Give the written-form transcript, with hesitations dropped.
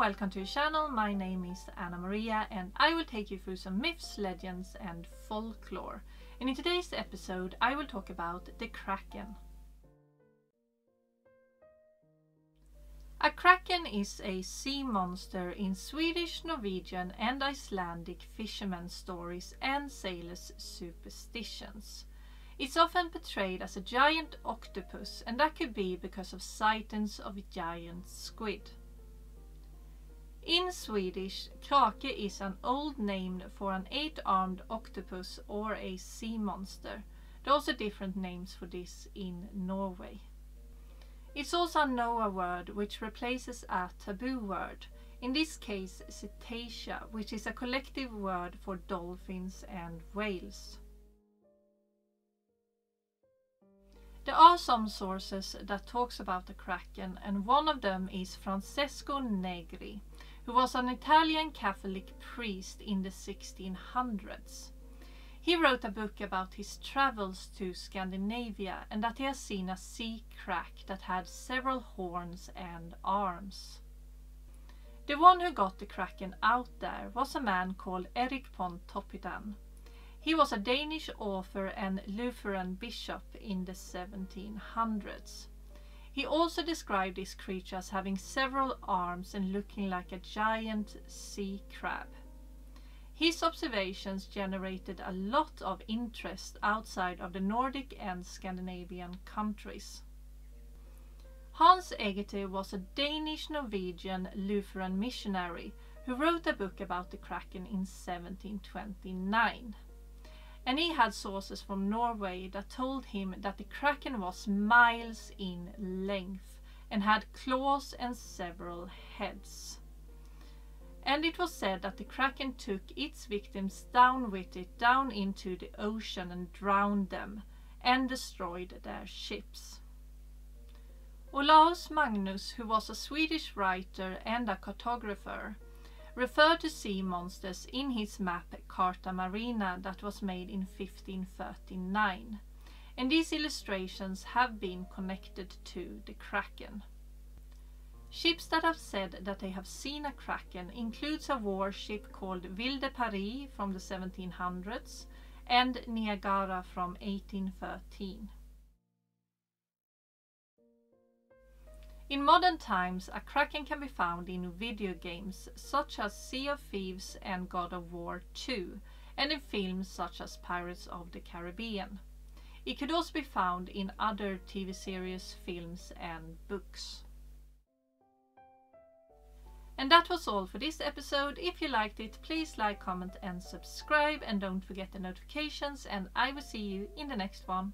welcome to your channel. My name is Anna Maria and I will take you through some myths, legends and folklore. And in today's episode I will talk about the Kraken. A kraken is a sea monster in Swedish, Norwegian and Icelandic fishermen's stories and sailors' superstitions. It's often portrayed as a giant octopus, and that could be because of sightings of giant squid. In Swedish, krake is an old name for an eight-armed octopus or a sea monster. There are also different names for this in Norway. It's also a NOA word which replaces a taboo word, in this case cetacea, which is a collective word for dolphins and whales. There are some sources that talks about the Kraken, and one of them is Francesco Negri, who was an Italian Catholic priest in the 1600s. He wrote a book about his travels to Scandinavia and that he has seen a sea kraken that had several horns and arms. The one who got the Kraken out there was a man called Erik von Toppidan. He was a Danish author and Lutheran bishop in the 1700s. He also described this creature as having several arms and looking like a giant sea crab. His observations generated a lot of interest outside of the Nordic and Scandinavian countries. Hans Egede was a Danish-Norwegian Lutheran missionary who wrote a book about the Kraken in 1729. And he had sources from Norway that told him that the Kraken was miles in length and had claws and several heads. And it was said that the Kraken took its victims down with it down into the ocean and drowned them and destroyed their ships. Olaus Magnus, who was a Swedish writer and a cartographer, referred to sea monsters in his map Carta Marina that was made in 1539, and these illustrations have been connected to the Kraken. Ships that have said that they have seen a Kraken includes a warship called Ville de Paris from the 1700s and Niagara from 1813. In modern times, a Kraken can be found in video games such as Sea of Thieves and God of War II, and in films such as Pirates of the Caribbean. It could also be found in other TV series, films and books. And that was all for this episode. If you liked it, please like, comment and subscribe, and don't forget the notifications, and I will see you in the next one.